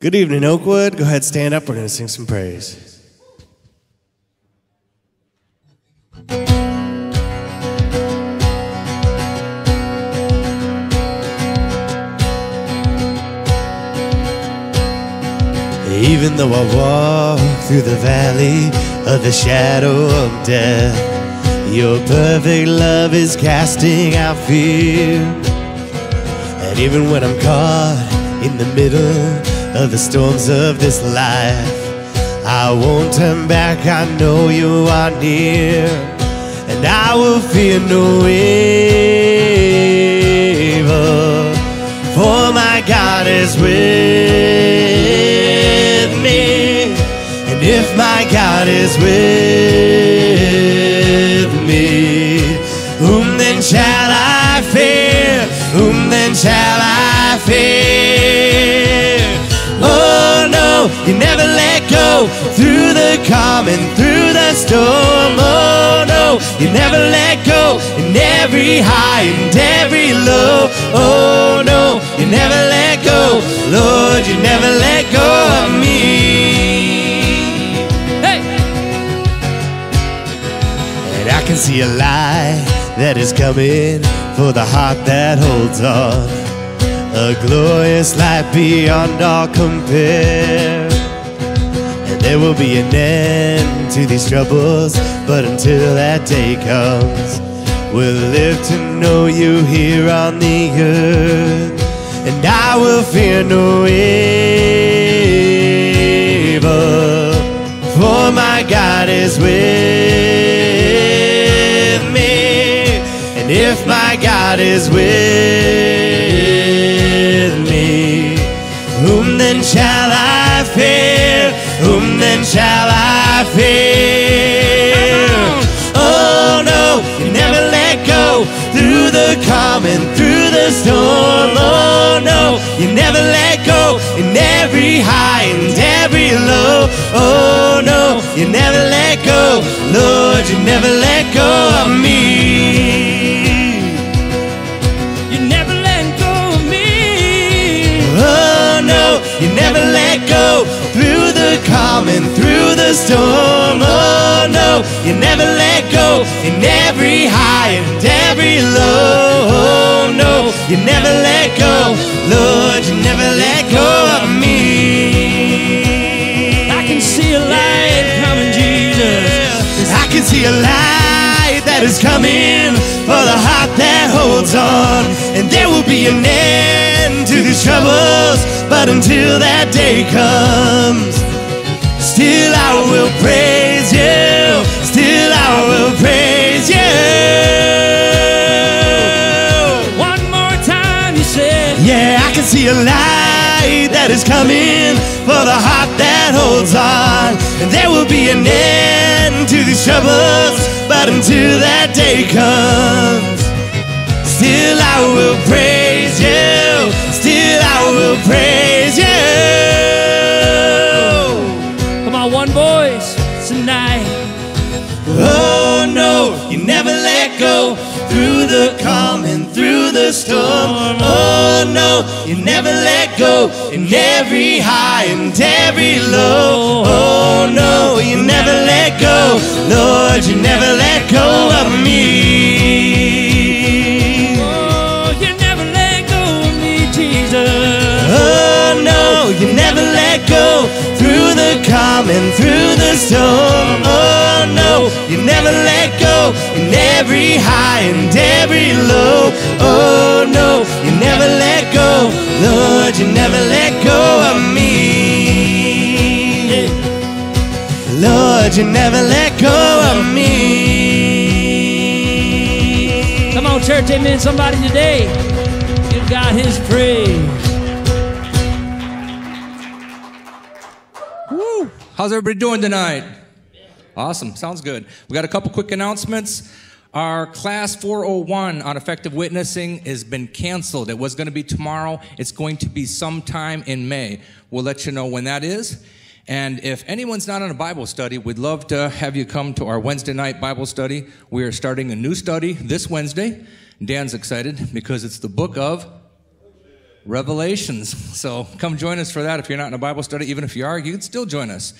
Good evening, Oakwood. Go ahead, stand up. We're going to sing some praise. Even though I walk through the valley of the shadow of death, your perfect love is casting out fear. And even when I'm caught in the middle of the storms of this life, I won't turn back, I know you are near. And I will fear no evil, for my God is with me. And if my God is with me, whom then shall I fear? Whom then shall I fear? Oh no, you never let go, through the calm and through the storm. Oh no, you never let go, in every high and every low. Oh no, you never let go, Lord, you never let go of me. Hey! And I can see a light that is coming for the heart that holds on, a glorious light beyond all compare. And there will be an end to these troubles, but until that day comes, we'll live to know you here on the earth. And I will fear no evil, for my God is with me. And if my God is with me, whom then shall I fear? Whom then shall I fear? Oh no, you never let go, through the calm and through the storm. Oh no, you never let go, in every high and every low. Oh no, you never let go, Lord, you never let go of me. You never let go of me. Oh no, you never let go, through the calm and through the storm. Oh no, you never let go, in every high and every low. Oh no, you never let go, Lord, you never let go of me. I can see a light coming, Jesus. I can see a light that is coming for the heart that holds on. And there will be an end to these troubles, but until that day comes, still I will praise you, still I will praise you. One more time, you said. Yeah, I can see a light that is coming for the heart that holds on. And there will be an end to these troubles, but until that day comes, still I will praise you, still I will praise you. One voice tonight. Oh no, you never let go, through the calm and through the storm. Oh no, you never let go, in every high and every low. Oh no, you never let go, Lord, you never let go of me. Oh, you never let go of me, Jesus. Oh no, you never let go, coming through the storm. Oh no, you never let go, in every high and every low. Oh no, you never let go, Lord, you never let go of me. Lord, you never let go of me. Come on, church, amen. Somebody today, give God his praise. How's everybody doing tonight? Awesome. Sounds good. We got a couple quick announcements. Our class 401 on effective witnessing has been canceled. It was going to be tomorrow. It's going to be sometime in May. We'll let you know when that is. And if anyone's not on a Bible study, we'd love to have you come to our Wednesday night Bible study. We are starting a new study this Wednesday. Dan's excited because it's the book of Revelations. So come join us for that. If you're not in a Bible study, even if you are, you can still join us.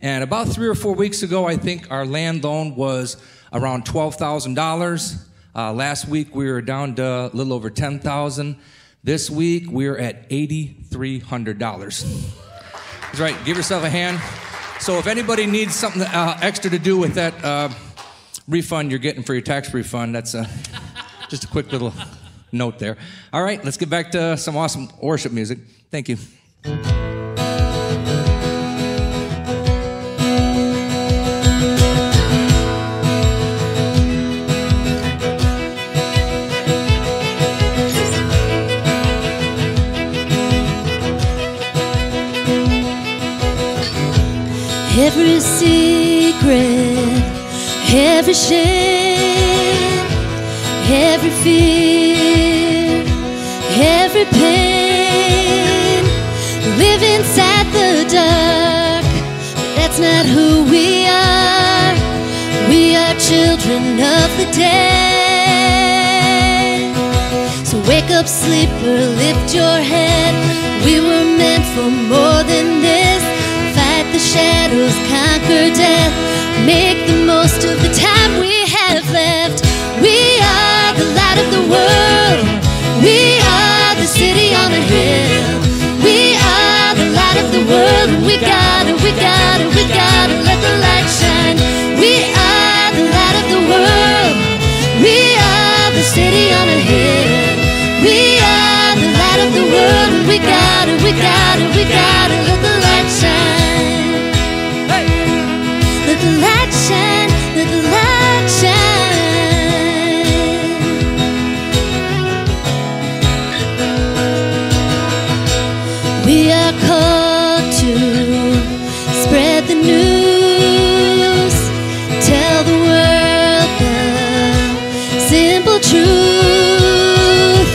And about 3 or 4 weeks ago, I think our land loan was around $12,000. Last week, we were down to a little over $10,000. This week, we're at $8,300. That's right. Give yourself a hand. So if anybody needs something extra to do with that refund you're getting for your tax refund, that's just a quick little note there. All right, let's get back to some awesome worship music. Thank you. Every secret, every shame, every fear, every pain, live inside the dark, but that's not who we are. We are children of the day. So wake up, sleeper, lift your head. We were meant for more than this. The shadows, conquer death, make the most of the time we have left. We are the light of the world. We are the city on a hill. We are the light of the world. We gotta let the light shine. We are the light of the world. We are the city on a hill. We are the light of the world. We gotta let the light shine. Let the light shine. We are called to spread the news, tell the world the simple truth.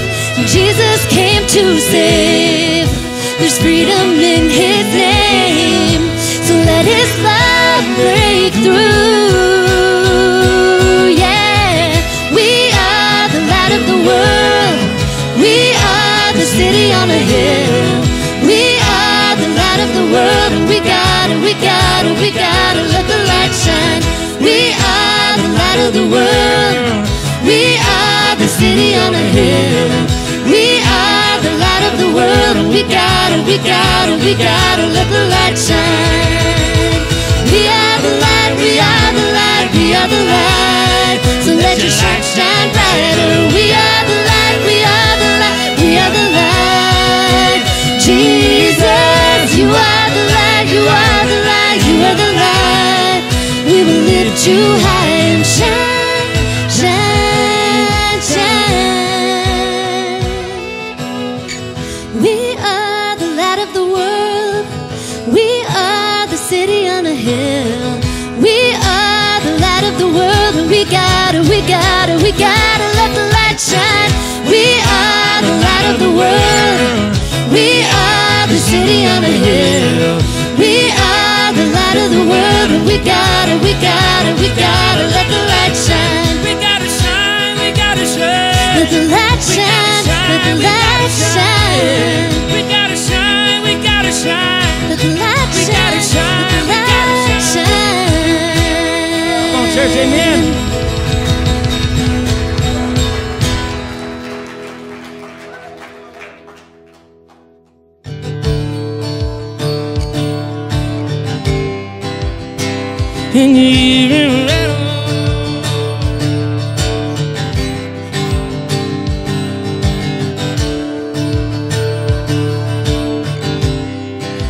Jesus came to save, there's freedom in his name, so let his love break through. We gotta let the light shine. We are the light of the world. We are the city on a hill. We are the light of the world. We gotta let the light shine. We are the light, we are the light, we are the light. So let your light shine brighter. We are the light, we are the light, we are the light. Jesus, you are the light, you are the light. You are the light. We will lift you high and shine, shine, shine. We are the light of the world. We are the city on a hill. We are the light of the world. And we gotta let the light shine. We are the light of the world. We are the city on a hill. We are of the world, and we gotta let the light shine. We gotta shine. Let the light shine. Let the light shine. We gotta shine. Let the light shine. Let the light shine. Come on, church, amen. In the evening,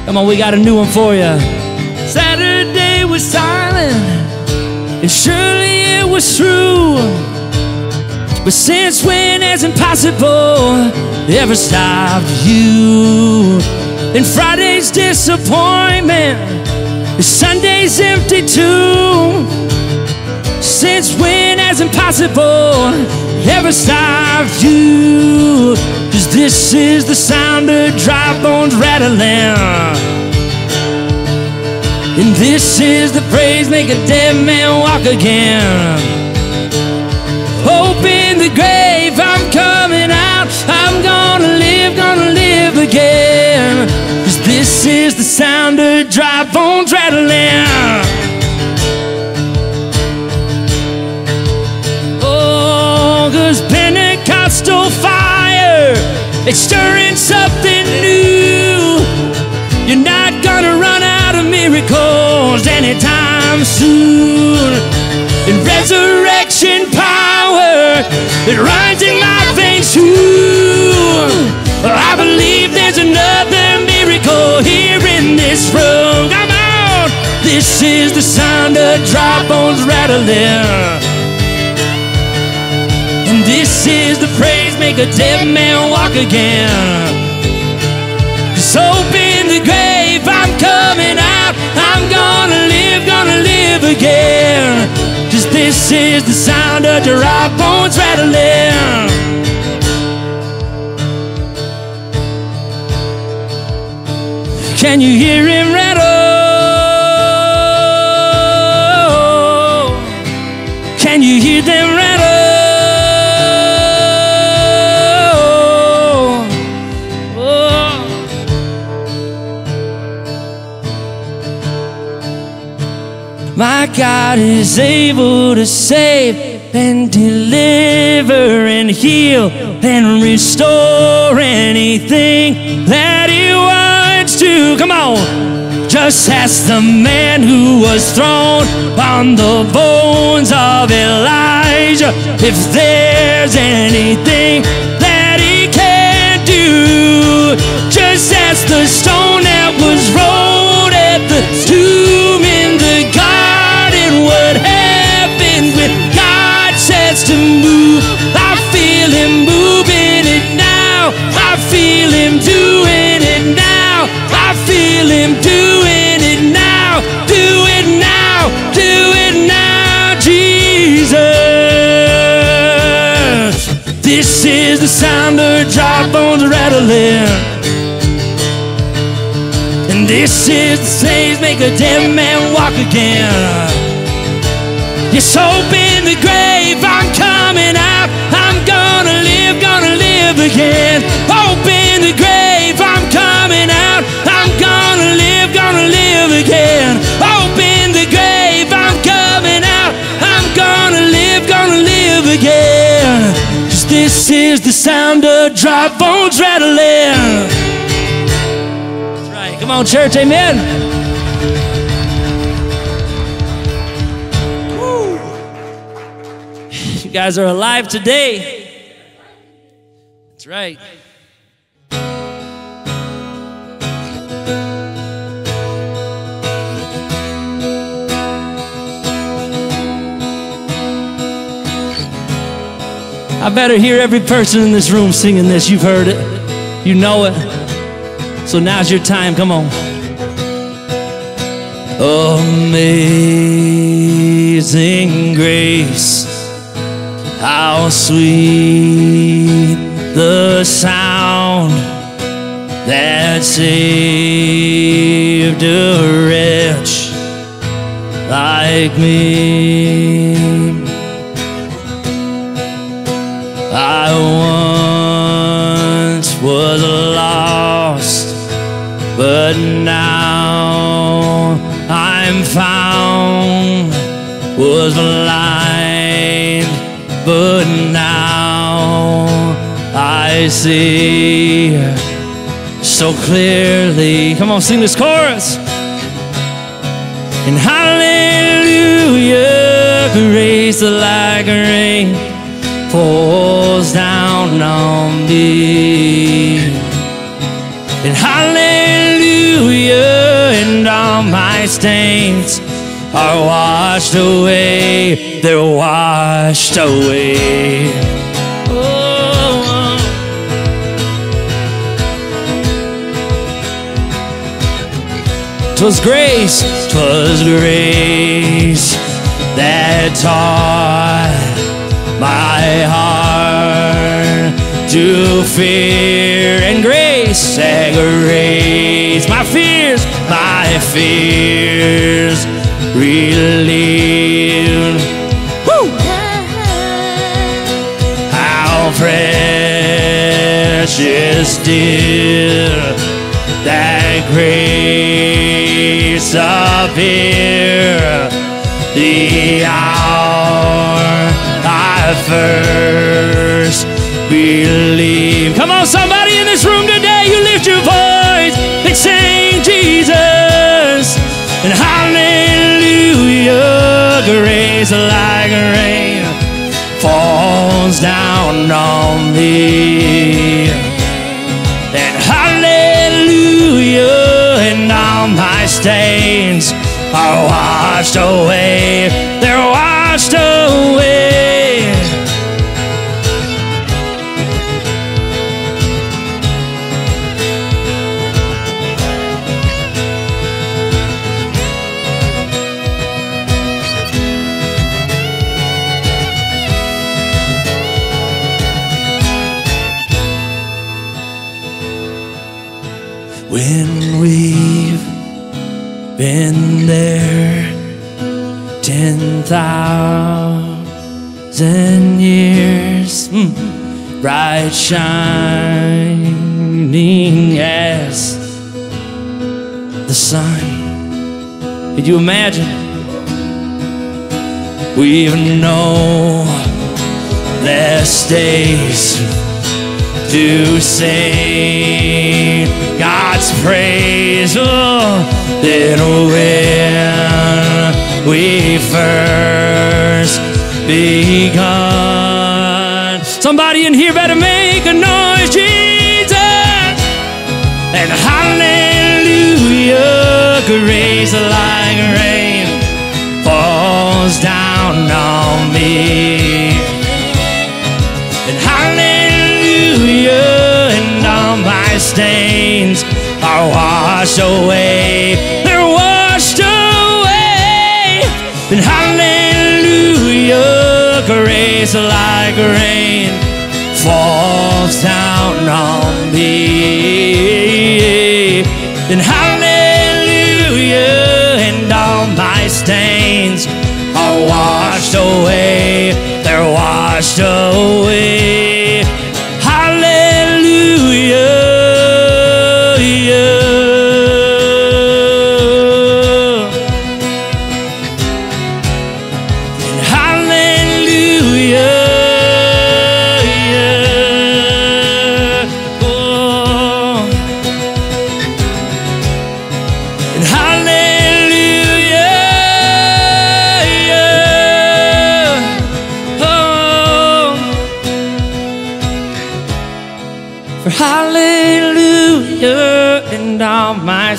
come on, we got a new one for you. Saturday was silent, and surely it was true. But since when has impossible ever stopped you? And Friday's disappointment, Sunday's empty too. Since when has impossible ever stopped you? 'Cause this is the sound of dry bones rattling, and this is the praise make a dead man walk again. Hope in the grave, I'm coming out. I'm gonna live, gonna live. is the sound of drive-ons rattling. Pentecostal fire, it's stirring something new. You're not gonna run out of miracles anytime soon. And resurrection power that runs in my veins too. I believe there's another miracle here in this room. Come on! This is the sound of dry bones rattling. This is the praise, make a dead man walk again. Just open the grave, I'm coming out. I'm gonna live again. Just this is the sound of dry bones rattling. Can you hear him rattle? Can you hear them rattle? My God is able to save and deliver and heal and restore anything that he wants to. Come on! Just as the man who was thrown on the bones of Elijah, if there's anything that he can do, just as the stone that was rolled at the tomb in the garden, what happens when God says to move? I feel him moving it now. I feel him doing it now. I feel him doing it now. Do it now. Do it now, Jesus. This is the sound of dry bones rattling. And this is the same, make a dead man walk again. Yes, open the grave, I'm coming out. I'm gonna live again. Open the grave, I'm coming out. I'm gonna live again. Open the grave, I'm coming out. I'm gonna live again. 'Cause this is the sound of dry bones rattling. That's right, come on church, amen. You guys are alive today. That's right. I better hear every person in this room singing this. You've heard it. You know it. So now's your time. Come on. Amazing grace, how sweet the sound that saved a wretch like me. I once was lost, but now I'm found, was blind, but now I see so clearly. Come on, sing this chorus. And hallelujah, grace like rain falls down on me. And hallelujah, and all my stains are washed away, they're washed away. Oh. Twas grace that taught my heart to fear, and grace that raised my fears relieved. Woo! How precious, dear, that grace appear, the hour I first believed. Come on, somebody in this room today, you lift your voice and sing Jesus and hallelujah. Grace like rain falls down on me, and hallelujah, and all my stains are washed away, they're washed away. When we've been there 10,000 years, bright shining as the sun. Could you imagine? We've no less days to sing God's praise, oh, than when we first begun. Somebody in here better make a noise, Jesus, and hallelujah, grace like rain falls down on me, and hallelujah, and all my stains are washed away, they're washed away. And hallelujah, grace like rain falls down on me, and hallelujah, and all my stains are washed away, they're washed away. Hallelujah.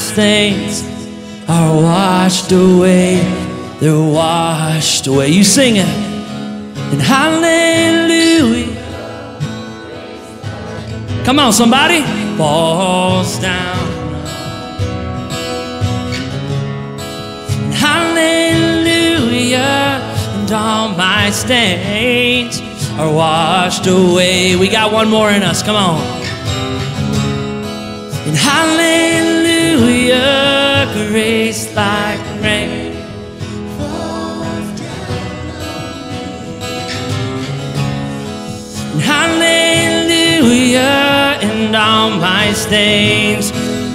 Things are washed away, they're washed away. You sing it, and hallelujah. Come on, somebody. Falls down. And hallelujah, and all my stains are washed away. We got one more in us. Come on. And hallelujah, grace like rain falls down on me, and hallelujah, and all my stains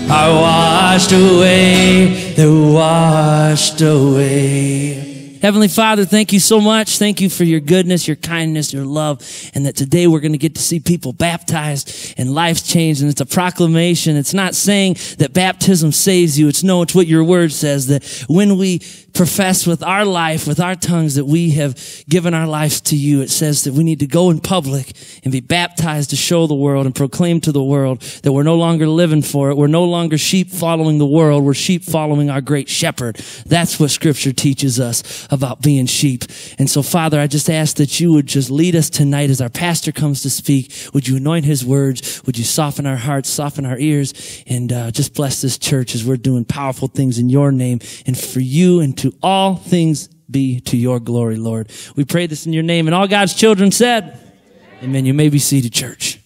are washed away, they're washed away. Heavenly Father, thank you so much. Thank you for your goodness, your kindness, your love, and that today we're going to get to see people baptized and lives changed. And it's a proclamation. It's not saying that baptism saves you. It's no, it's what your word says, that when we profess with our life, with our tongues, that we have given our life to you. It says that we need to go in public and be baptized to show the world and proclaim to the world that we're no longer living for it. We're no longer sheep following the world. We're sheep following our great shepherd. That's what scripture teaches us about being sheep. And so, Father, I just ask that you would just lead us tonight as our pastor comes to speak. Would you anoint his words? Would you soften our hearts, soften our ears, and just bless this church as we're doing powerful things in your name, and for you, and to all things be to your glory, Lord. We pray this in your name. And all God's children said, amen. Amen. You may be seated, church.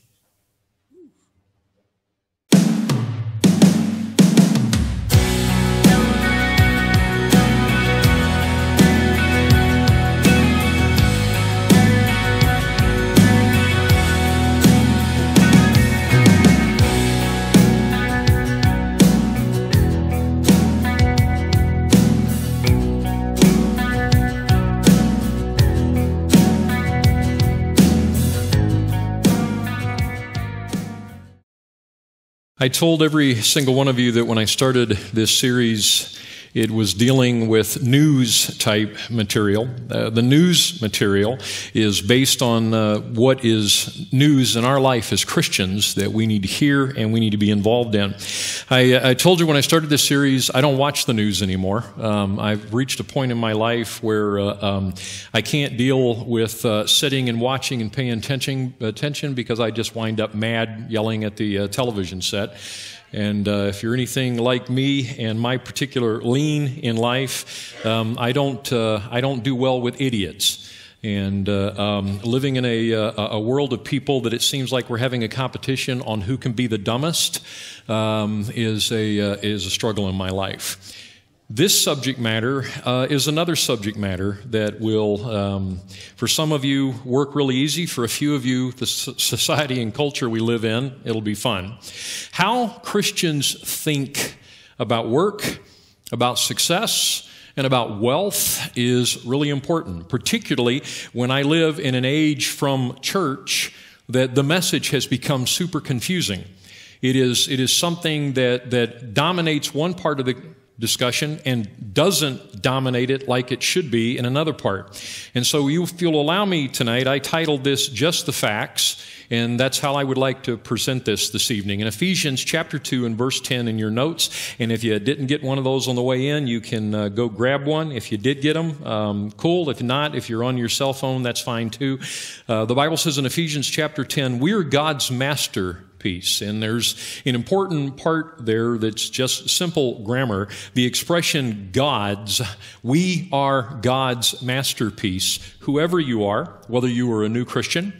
I told every single one of you that when I started this series, it was dealing with news-type material. The news material is based on what is news in our life as Christians that we need to hear and we need to be involved in. I told you when I started this series, I don't watch the news anymore. I've reached a point in my life where I can't deal with sitting and watching and paying attention because I just wind up mad yelling at the television set. And if you're anything like me and my particular lean in life, I don't do well with idiots. And living in a world of people that it seems like we're having a competition on who can be the dumbest is a struggle in my life. This subject matter is another subject matter that will, for some of you, work really easy. For a few of you, the society and culture we live in, it'll be fun. How Christians think about work, about success, and about wealth is really important, particularly when I live in an age from church that the message has become super confusing. It is something that dominates one part of the discussion and doesn't dominate it like it should be in another part. And so if you'll allow me tonight, I titled this Just the Facts, and that's how I would like to present this evening. In Ephesians chapter 2 and verse 10 in your notes, and if you didn't get one of those on the way in, you can go grab one. If you did get them, cool. If not, if you're on your cell phone, that's fine too. The Bible says in Ephesians chapter 10, we are God's masterpiece. And there's an important part there that's just simple grammar. The expression God's, we are God's masterpiece. Whoever you are, whether you are a new Christian,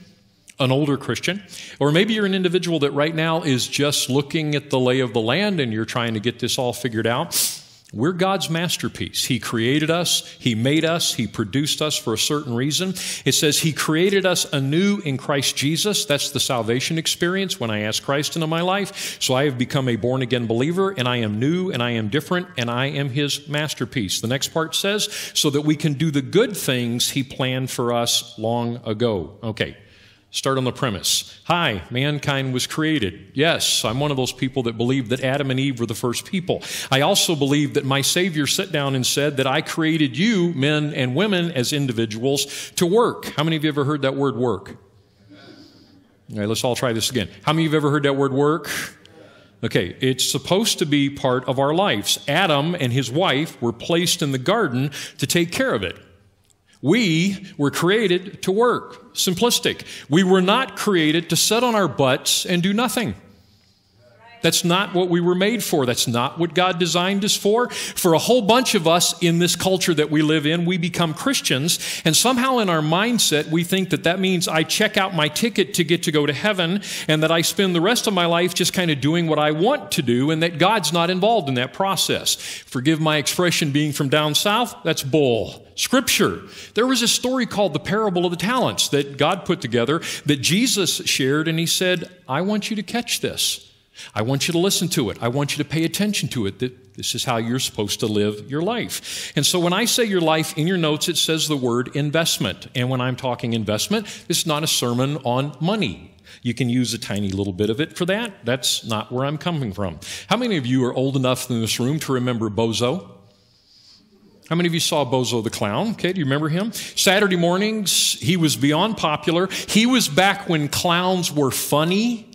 an older Christian, or maybe you're an individual that right now is just looking at the lay of the land and you're trying to get this all figured out, we're God's masterpiece. He created us, He made us, He produced us for a certain reason. It says He created us anew in Christ Jesus. That's the salvation experience when I ask Christ into my life. So I have become a born-again believer, and I am new, and I am different, and I am His masterpiece. The next part says, so that we can do the good things He planned for us long ago. Okay. Start on the premise. Hi, mankind was created. Yes, I'm one of those people that believe that Adam and Eve were the first people. I also believe that my Savior sat down and said that I created you, men and women, as individuals, to work. How many of you ever heard that word work? All right, let's all try this again. How many of you have ever heard that word work? Okay, it's supposed to be part of our lives. Adam and his wife were placed in the garden to take care of it. We were created to work. Simplistic. We were not created to sit on our butts and do nothing. That's not what we were made for. That's not what God designed us for. For a whole bunch of us in this culture that we live in, we become Christians, and somehow in our mindset, we think that that means I check out my ticket to get to go to heaven, and that I spend the rest of my life just kind of doing what I want to do, and that God's not involved in that process. Forgive my expression being from down south, that's bull. Scripture. There was a story called the Parable of the Talents that God put together that Jesus shared, and He said, I want you to catch this. I want you to listen to it. I want you to pay attention to it. This is how you're supposed to live your life. And so when I say your life, in your notes, it says the word investment. And when I'm talking investment, it's not a sermon on money. You can use a tiny little bit of it for that. That's not where I'm coming from. How many of you are old enough in this room to remember Bozo? How many of you saw Bozo the Clown? Okay, do you remember him? Saturday mornings, he was beyond popular. He was back when clowns were funny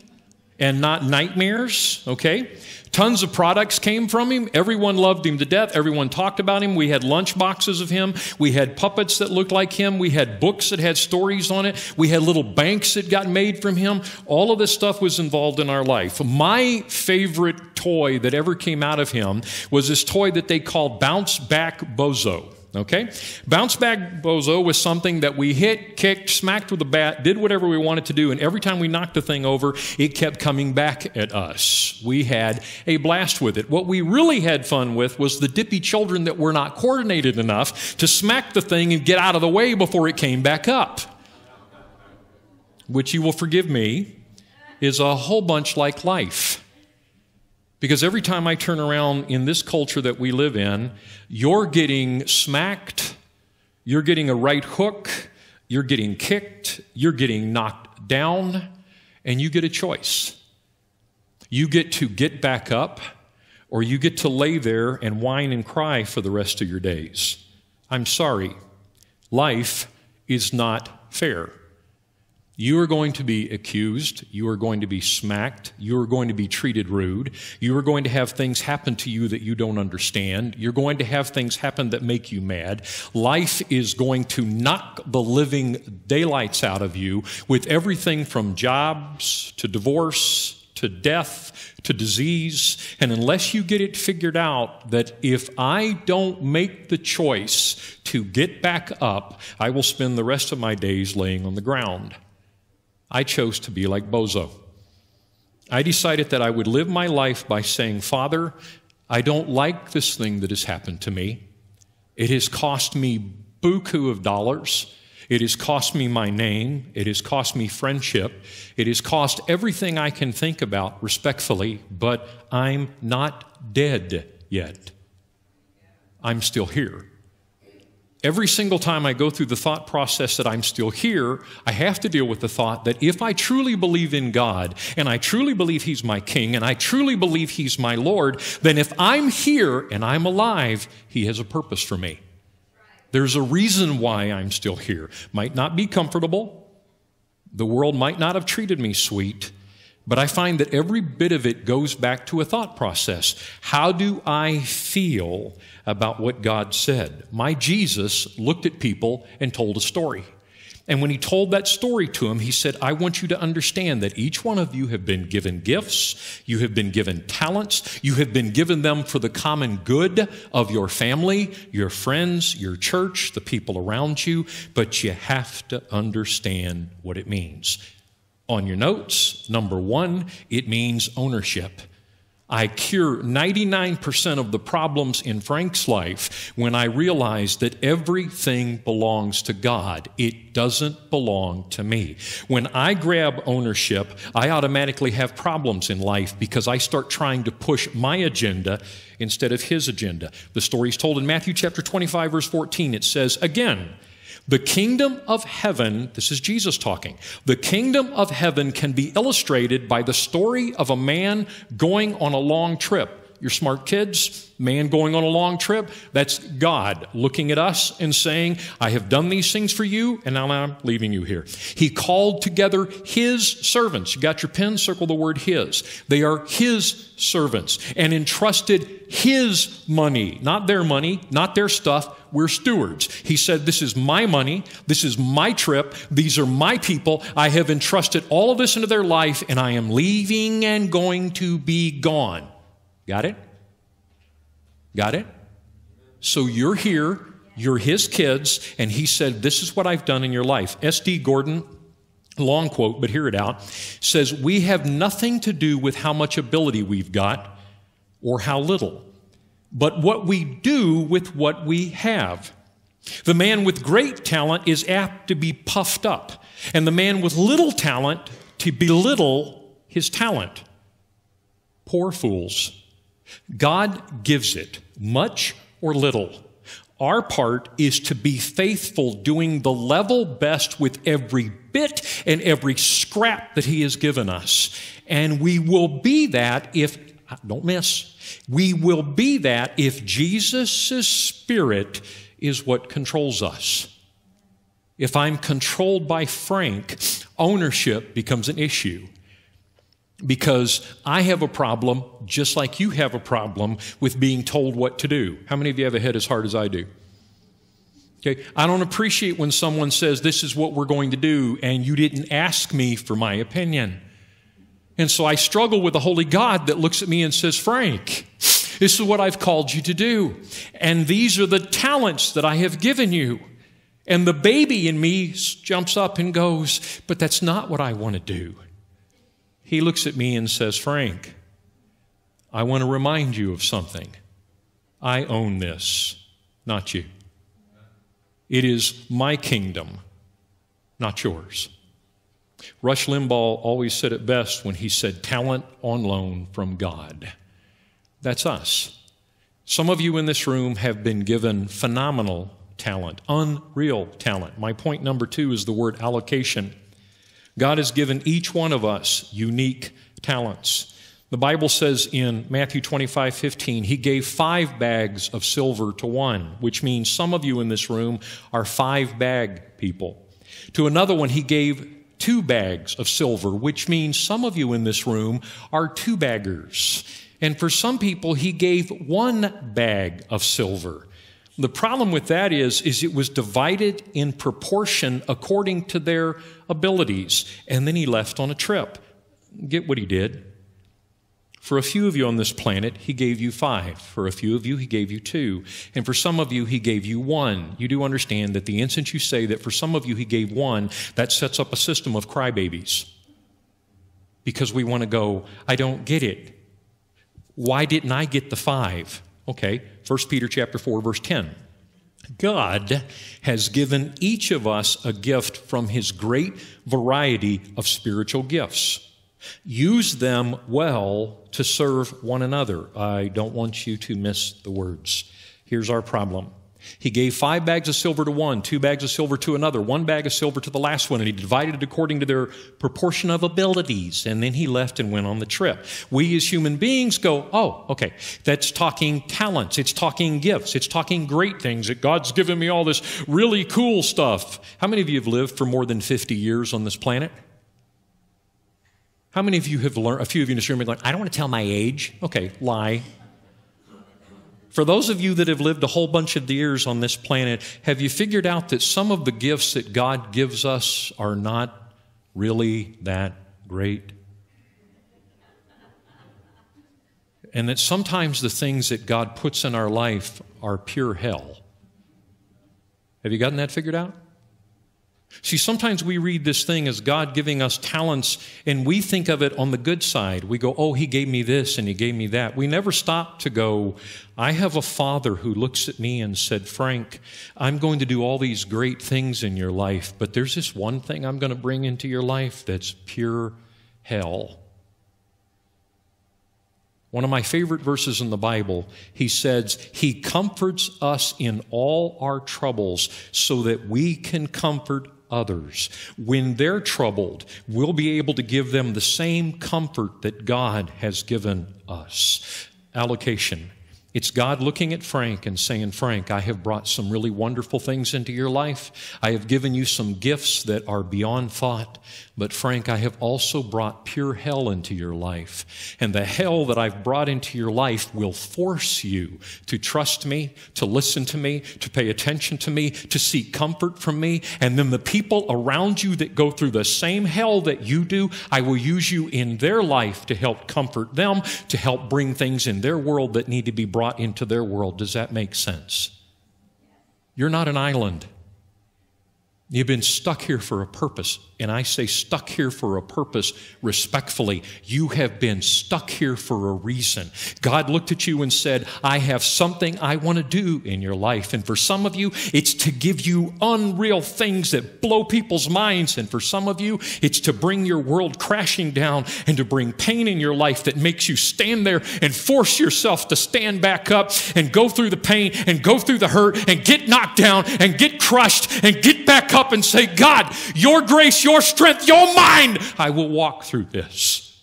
and not nightmares, okay? Tons of products came from him. Everyone loved him to death. Everyone talked about him. We had lunch boxes of him. We had puppets that looked like him. We had books that had stories on it. We had little banks that got made from him. All of this stuff was involved in our life. My favorite toy that ever came out of him was this toy that they called Bounce Back Bozo. Okay? Bounce Back Bozo was something that we hit, kicked, smacked with a bat, did whatever we wanted to do, and every time we knocked the thing over, it kept coming back at us. We had a blast with it. What we really had fun with was the dippy children that were not coordinated enough to smack the thing and get out of the way before it came back up, which you will forgive me, is a whole bunch like life. Because every time I turn around in this culture that we live in, you're getting smacked, you're getting a right hook, you're getting kicked, you're getting knocked down, and you get a choice. you get to get back up, or you get to lay there and whine and cry for the rest of your days. I'm sorry. Life is not fair. You are going to be accused. You are going to be smacked. You are going to be treated rude. You are going to have things happen to you that you don't understand. You're going to have things happen that make you mad. Life is going to knock the living daylights out of you with everything from jobs to divorce to death to disease. And unless you get it figured out that if I don't make the choice to get back up, I will spend the rest of my days laying on the ground. I chose to be like Bozo. I decided that I would live my life by saying, Father, I don't like this thing that has happened to me. It has cost me buku of dollars. It has cost me my name. It has cost me friendship. It has cost everything I can think about respectfully, but I'm not dead yet. I'm still here. Every single time I go through the thought process that I'm still here, I have to deal with the thought that if I truly believe in God, and I truly believe He's my King, and I truly believe He's my Lord, then if I'm here and I'm alive, He has a purpose for me. There's a reason why I'm still here. Might not be comfortable. The world might not have treated me sweet, but I find that every bit of it goes back to a thought process. How do I feel about what God said? My Jesus looked at people and told a story. And when he told that story to them, he said, I want you to understand that each one of you have been given gifts, you have been given talents, you have been given them for the common good of your family, your friends, your church, the people around you, but you have to understand what it means. On your notes, number one, it means ownership. I cure 99% of the problems in Frank's life when I realize that everything belongs to God. It doesn't belong to me. When I grab ownership, I automatically have problems in life because I start trying to push my agenda instead of his agenda. The story is told in Matthew chapter 25, verse 14. It says, again, the kingdom of heaven, this is Jesus talking, the kingdom of heaven can be illustrated by the story of a man going on a long trip. You're smart kids, man going on a long trip, that's God looking at us and saying, I have done these things for you, and now I'm leaving you here. He called together his servants. You got your pen? Circle the word his. They are his servants and entrusted his money, not their money, not their stuff. We're stewards. He said, this is my money. This is my trip. These are my people. I have entrusted all of this into their life, and I am leaving and going to be gone. Got it? Got it? So you're here. You're his kids. And he said, this is what I've done in your life. S.D. Gordon, long quote, but hear it out, says, we have nothing to do with how much ability we've got or how little, but what we do with what we have. The man with great talent is apt to be puffed up, and the man with little talent to belittle his talent. Poor fools. God gives it, much or little. Our part is to be faithful, doing the level best with every bit and every scrap that He has given us. And we will be that if, don't miss, we will be that if Jesus' Spirit is what controls us. If I'm controlled by Frank, ownership becomes an issue. Because I have a problem, just like you have a problem, with being told what to do. How many of you have a head as hard as I do? Okay, I don't appreciate when someone says, this is what we're going to do, and you didn't ask me for my opinion. And so I struggle with a holy God that looks at me and says, Frank, this is what I've called you to do. And these are the talents that I have given you. And the baby in me jumps up and goes, but that's not what I want to do. He looks at me and says, Frank, I want to remind you of something. I own this, not you. It is my kingdom, not yours. Rush Limbaugh always said it best when he said, talent on loan from God. That's us. Some of you in this room have been given phenomenal talent, unreal talent. My point number two is the word allocation. God has given each one of us unique talents. The Bible says in Matthew 25:15, he gave 5 bags of silver to one, which means some of you in this room are 5-bag people. To another one, he gave 2 bags of silver, which means some of you in this room are 2-baggers. And for some people, he gave 1 bag of silver. The problem with that is it was divided in proportion according to their abilities. And then he left on a trip. Get what he did? For a few of you on this planet, he gave you 5. For a few of you, he gave you 2. And for some of you, he gave you 1. You do understand that the instant you say that for some of you, he gave 1, that sets up a system of crybabies. Because we want to go, I don't get it. Why didn't I get the 5? Okay, 1 Peter chapter 4, verse 10. God has given each of us a gift from his great variety of spiritual gifts. Use them well to serve one another. I don't want you to miss the words. Here's our problem. He gave 5 bags of silver to one, 2 bags of silver to another, 1 bag of silver to the last one, and he divided it according to their proportion of abilities, and then he left and went on the trip. We as human beings go, oh, okay, that's talking talents, it's talking gifts, it's talking great things, that God's given me all this really cool stuff. How many of you have lived for more than 50 years on this planet? How many of you have learned, a few of you in this room are like, I don't want to tell my age. Okay, lie. For those of you that have lived a whole bunch of years on this planet, have you figured out that some of the gifts that God gives us are not really that great? And that sometimes the things that God puts in our life are pure hell. Have you gotten that figured out? See, sometimes we read this thing as God giving us talents, and we think of it on the good side. We go, oh, he gave me this and he gave me that. We never stop to go, I have a father who looks at me and said, Frank, I'm going to do all these great things in your life, but there's this one thing I'm going to bring into your life that's pure hell. One of my favorite verses in the Bible, he says, he comforts us in all our troubles so that we can comfort others. When they're troubled, we'll be able to give them the same comfort that God has given us. Allocation. It's God looking at Frank and saying, Frank, I have brought some really wonderful things into your life. I have given you some gifts that are beyond thought. But Frank, I have also brought pure hell into your life. And the hell that I've brought into your life will force you to trust me, to listen to me, to pay attention to me, to seek comfort from me. And then the people around you that go through the same hell that you do, I will use you in their life to help comfort them, to help bring things in their world that need to be brought into their world. Does that make sense? You're not an island. You've been stuck here for a purpose. And I say stuck here for a purpose respectfully. You have been stuck here for a reason. God looked at you and said, I have something I want to do in your life. And for some of you, it's to give you unreal things that blow people's minds. And for some of you, it's to bring your world crashing down and to bring pain in your life that makes you stand there and force yourself to stand back up and go through the pain and go through the hurt and get knocked down and get crushed and get back up and say, God, your grace, your strength, your mind, I will walk through this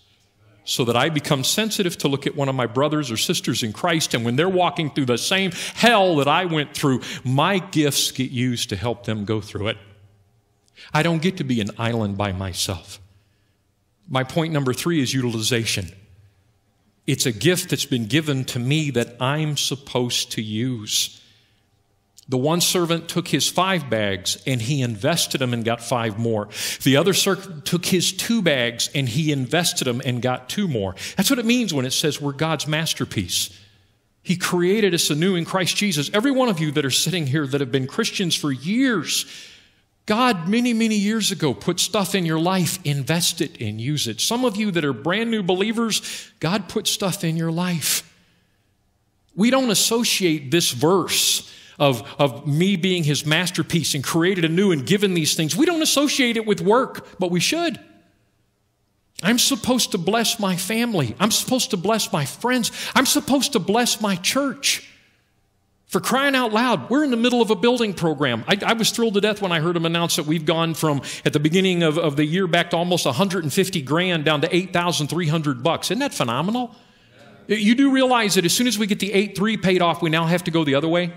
so that I become sensitive to look at one of my brothers or sisters in Christ, and when they're walking through the same hell that I went through, my gifts get used to help them go through it. I don't get to be an island by myself. My point number 3 is utilization. It's a gift that's been given to me that I'm supposed to use. The one servant took his 5 bags and he invested them and got 5 more. The other servant took his 2 bags and he invested them and got 2 more. That's what it means when it says we're God's masterpiece. He created us anew in Christ Jesus. Every one of you that are sitting here that have been Christians for years, God, many, many years ago, put stuff in your life, invest it and use it. Some of you that are brand new believers, God put stuff in your life. We don't associate this verse of me being his masterpiece and created anew and given these things. We don't associate it with work, but we should. I'm supposed to bless my family. I'm supposed to bless my friends. I'm supposed to bless my church. For crying out loud, we're in the middle of a building program. I was thrilled to death when I heard them announce that we've gone from, at the beginning of the year, back to almost $150,000 down to $8,300. Isn't that phenomenal? Yeah. You do realize that as soon as we get the 8.3 paid off, we now have to go the other way?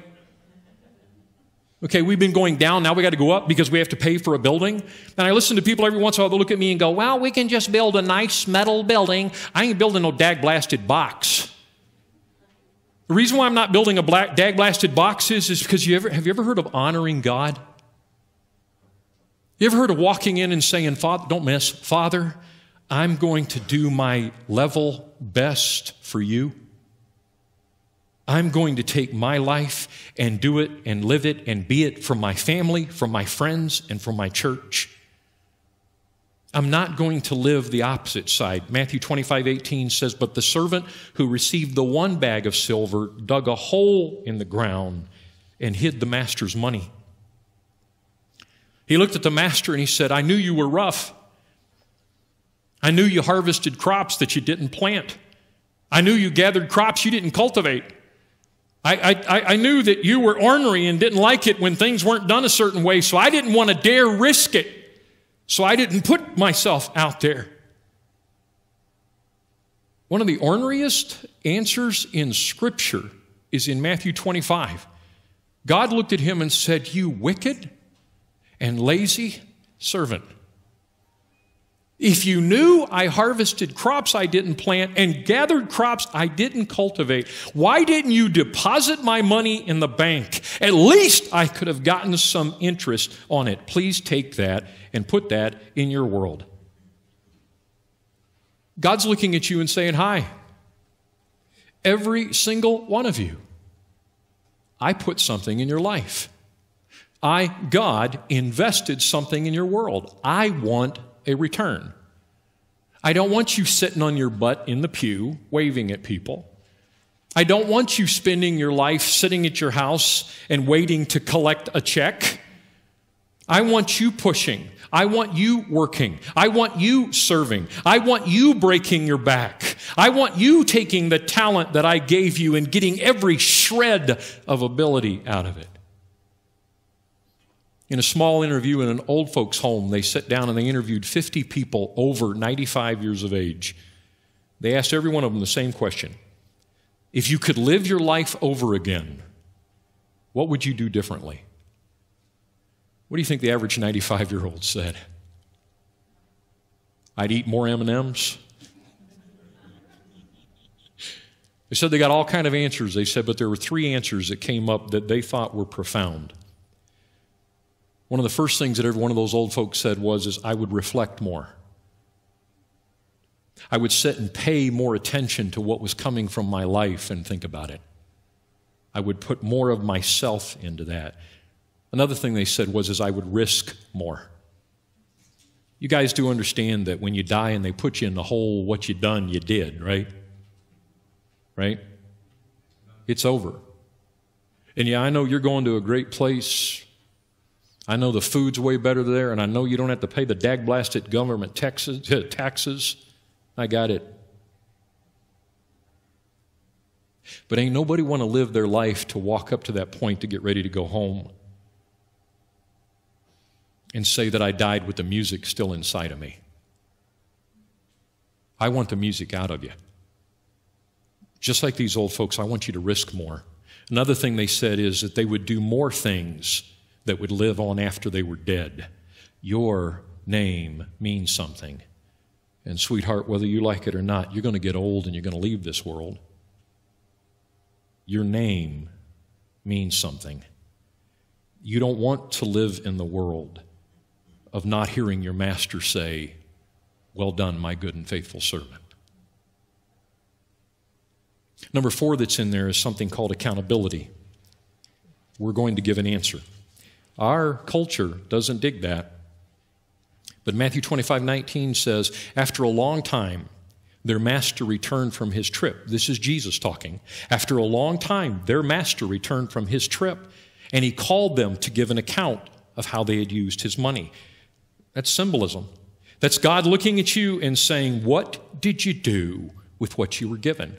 Okay, we've been going down, now we got to go up because we have to pay for a building. And I listen to people every once in a while, they'll look at me and go, well, we can just build a nice metal building. I ain't building no dag-blasted box. The reason why I'm not building a dag-blasted box is because have you ever heard of honoring God? You ever heard of walking in and saying, Father, don't miss, Father, I'm going to do my level best for you. I'm going to take my life and do it and live it and be it for my family, for my friends, and for my church. I'm not going to live the opposite side. Matthew 25:18 says, but the servant who received the one bag of silver dug a hole in the ground and hid the master's money. He looked at the master and he said, I knew you were rough. I knew you harvested crops that you didn't plant. I knew you gathered crops you didn't cultivate. I knew that you were ornery and didn't like it when things weren't done a certain way, so I didn't want to dare risk it. So I didn't put myself out there. One of the orneriest answers in Scripture is in Matthew 25. God looked at him and said, you wicked and lazy servant. If you knew I harvested crops I didn't plant and gathered crops I didn't cultivate, why didn't you deposit my money in the bank? At least I could have gotten some interest on it. Please take that and put that in your world. God's looking at you and saying, hi, every single one of you, I put something in your life. I, God, invested something in your world. I want a return. I don't want you sitting on your butt in the pew, waving at people. I don't want you spending your life sitting at your house and waiting to collect a check. I want you pushing. I want you working. I want you serving. I want you breaking your back. I want you taking the talent that I gave you and getting every shred of ability out of it. In a small interview in an old folks' home, they sat down and they interviewed 50 people over 95 years of age. They asked every one of them the same question. If you could live your life over again, what would you do differently? What do you think the average 95-year-old said? I'd eat more M&Ms. They said they got all kinds of answers. They said, but there were three answers that came up that they thought were profound. One of the first things that every one of those old folks said was I would reflect more. I would sit and pay more attention to what was coming from my life and think about it. I would put more of myself into that. Another thing they said was I would risk more. You guys do understand that when you die and they put you in the hole, what you done, you did, right? Right? It's over. And yeah, I know you're going to a great place. I know the food's way better there, and I know you don't have to pay the dag-blasted government taxes. I got it. But ain't nobody want to live their life to walk up to that point to get ready to go home and say that I died with the music still inside of me. I want the music out of you. Just like these old folks, I want you to risk more. Another thing they said is that they would do more things that would live on after they were dead. Your name means something. And sweetheart, whether you like it or not, you're going to get old and you're going to leave this world. Your name means something. You don't want to live in the world of not hearing your master say, well done, my good and faithful servant. Number four that's in there is something called accountability. We're going to give an answer. Our culture doesn't dig that. But Matthew 25:19 says, after a long time, their master returned from his trip. This is Jesus talking. After a long time, their master returned from his trip, and he called them to give an account of how they had used his money. That's symbolism. That's God looking at you and saying, what did you do with what you were given?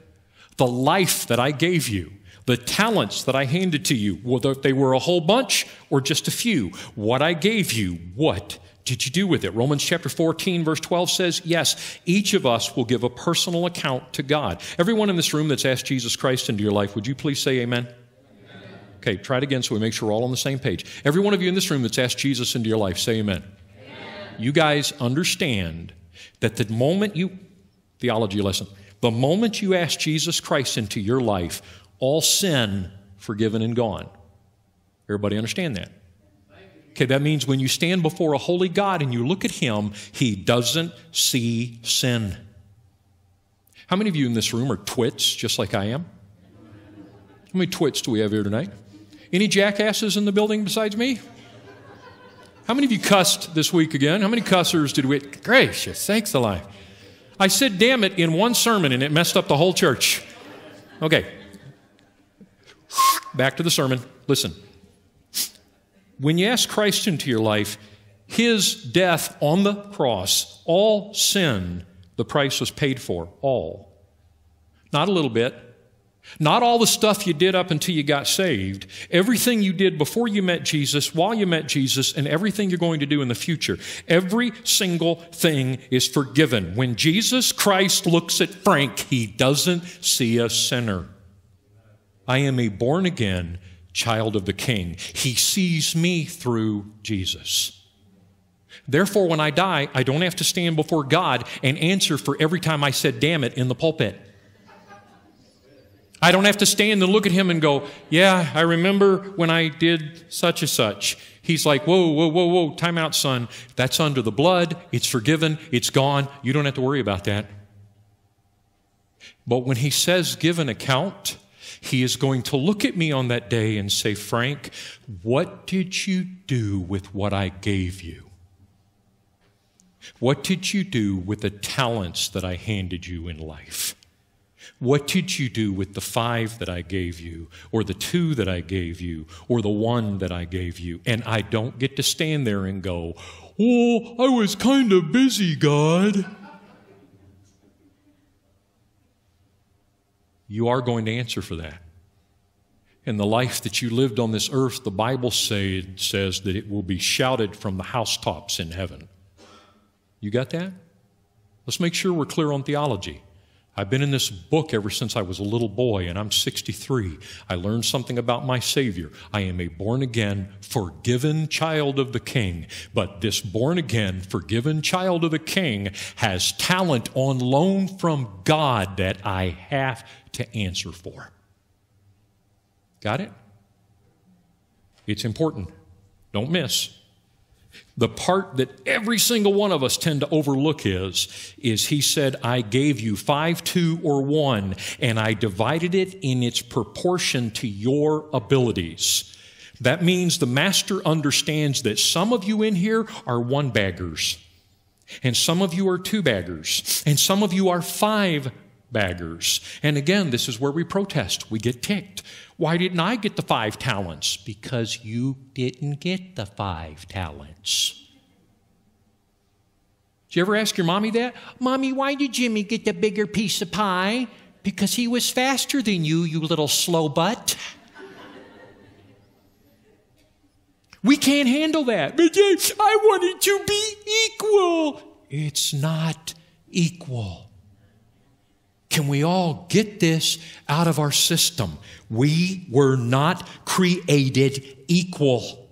The life that I gave you, The talents that I handed to you, whether they were a whole bunch or just a few, what I gave you, what did you do with it? Romans chapter 14, verse 12 says, yes, each of us will give a personal account to God. Everyone in this room that's asked Jesus Christ into your life, would you please say amen? Amen. Okay, try it again so we make sure we're all on the same page. Every one of you in this room that's asked Jesus into your life, say amen. Amen. You guys understand that the moment you, theology lesson, the moment you ask Jesus Christ into your life, all sin forgiven and gone. Everybody understand that? Okay, that means when you stand before a holy God and you look at him, he doesn't see sin. How many of you in this room are twits just like I am? How many twits do we have here tonight? Any jackasses in the building besides me? How many of you cussed this week again? How many cussers did we get? Gracious sakes alive. I said damn it in one sermon and it messed up the whole church. Okay. Back to the sermon. Listen. When you ask Christ into your life, his death on the cross, all sin, the price was paid for, all. Not a little bit. Not all the stuff you did up until you got saved. Everything you did before you met Jesus, while you met Jesus, and everything you're going to do in the future. Every single thing is forgiven. When Jesus Christ looks at Frank, he doesn't see a sinner. I am a born-again child of the King. He sees me through Jesus. Therefore, when I die, I don't have to stand before God and answer for every time I said, damn it, in the pulpit. I don't have to stand and look at him and go, yeah, I remember when I did such and such. He's like, whoa, whoa, whoa, whoa, time out, son. That's under the blood. It's forgiven. It's gone. You don't have to worry about that. But when he says, give an account, he is going to look at me on that day and say, Frank, what did you do with what I gave you? What did you do with the talents that I handed you in life? What did you do with the 5 that I gave you, or the 2 that I gave you, or the 1 that I gave you? And I don't get to stand there and go, oh, I was kind of busy, God. You are going to answer for that. And the life that you lived on this earth, the Bible says that it will be shouted from the housetops in heaven. You got that? Let's make sure we're clear on theology. I've been in this book ever since I was a little boy, and I'm 63. I learned something about my Savior. I am a born-again, forgiven child of the King. But this born-again, forgiven child of the King has talent on loan from God that I have to answer for. Got it? It's important. Don't miss. The part that every single one of us tend to overlook is he said, I gave you 5, 2, or 1, and I divided it in its proportion to your abilities. That means the master understands that some of you in here are 1-baggers, and some of you are 2-baggers, and some of you are 5-baggers. And again, this is where we protest. We get ticked. Why didn't I get the 5 talents? Because you didn't get the 5 talents. Did you ever ask your mommy that? Mommy, why did Jimmy get the bigger piece of pie? Because he was faster than you, you little slow butt. We can't handle that. But I wanted to be equal. It's not equal. Can we all get this out of our system? We were not created equal.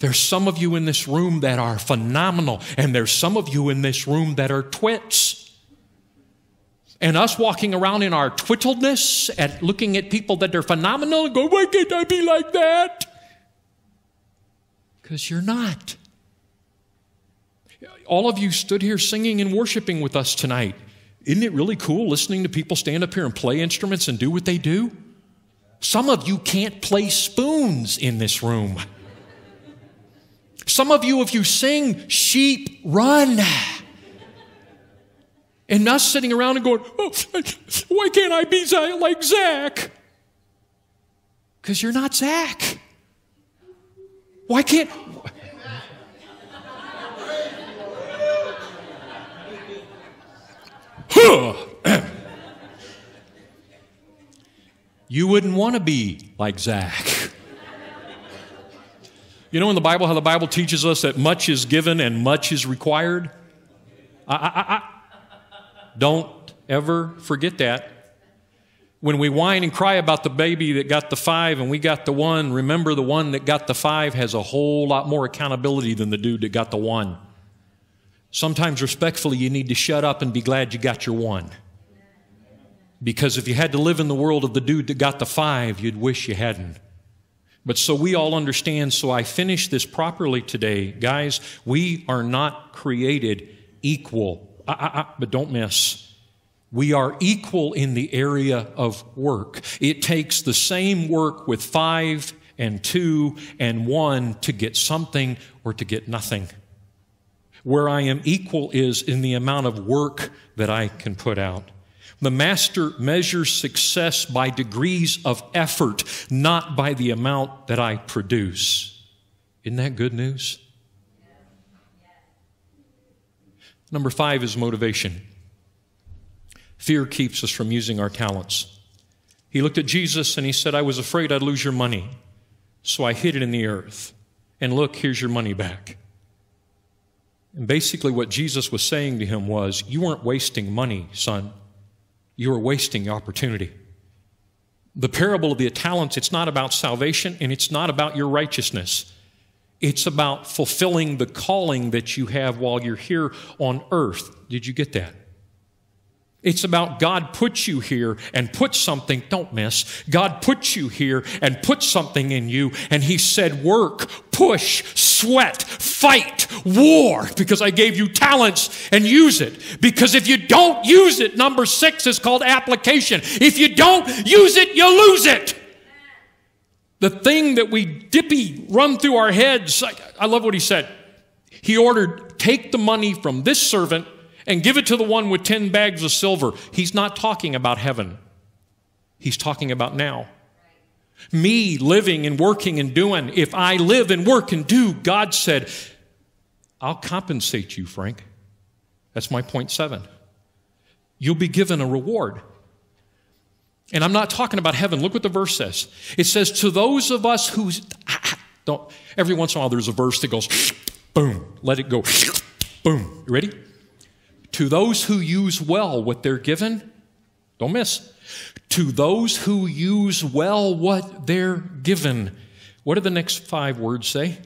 There's some of you in this room that are phenomenal, and there's some of you in this room that are twits. And us walking around in our twittledness and looking at people that are phenomenal and go, why can't I be like that? Because you're not. All of you stood here singing and worshiping with us tonight. Isn't it really cool listening to people stand up here and play instruments and do what they do? Some of you can't play spoons in this room. Some of you, if you sing, sheep run. And us sitting around and going, oh, why can't I be like Zach? Because you're not Zach. Why can't... You wouldn't want to be like Zach. You know in the Bible how the Bible teaches us that much is given and much is required? Don't ever forget that. When we whine and cry about the baby that got the 5 and we got the 1, remember the one that got the 5 has a whole lot more accountability than the dude that got the 1. Sometimes respectfully you need to shut up and be glad you got your 1. Because if you had to live in the world of the dude that got the 5, you'd wish you hadn't. But so we all understand, so I finish this properly today. Guys, we are not created equal. But don't miss. We are equal in the area of work. It takes the same work with 5 and 2 and 1 to get something or to get nothing. Where I am equal is in the amount of work that I can put out. The master measures success by degrees of effort, not by the amount that I produce. Isn't that good news? Number 5 is motivation. Fear keeps us from using our talents. He looked at Jesus and he said, I was afraid I'd lose your money, so I hid it in the earth. And look, here's your money back. And basically what Jesus was saying to him was, you weren't wasting money, son. You are wasting your opportunity. The parable of the talents, it's not about salvation and it's not about your righteousness. It's about fulfilling the calling that you have while you're here on earth. Did you get that? It's about God put you here and put something, don't miss, God put you here and put something in you, and he said, work, push, sweat, fight, war, because I gave you talents and use it. Because if you don't use it, number 6 is called application. If you don't use it, you lose it. The thing that we run through our heads, I love what he said. He ordered, take the money from this servant and give it to the one with 10 bags of silver. He's not talking about heaven. He's talking about now. Me living and working and doing. If I live and work and do, God said, I'll compensate you, Frank. That's my point 7. You'll be given a reward. And I'm not talking about heaven. Look what the verse says. It says, to those of us who don't, every once in a while there's a verse that goes, boom, let it go, boom. You ready? To those who use well what they're given, don't miss. To those who use well what they're given. What do the next 5 words say?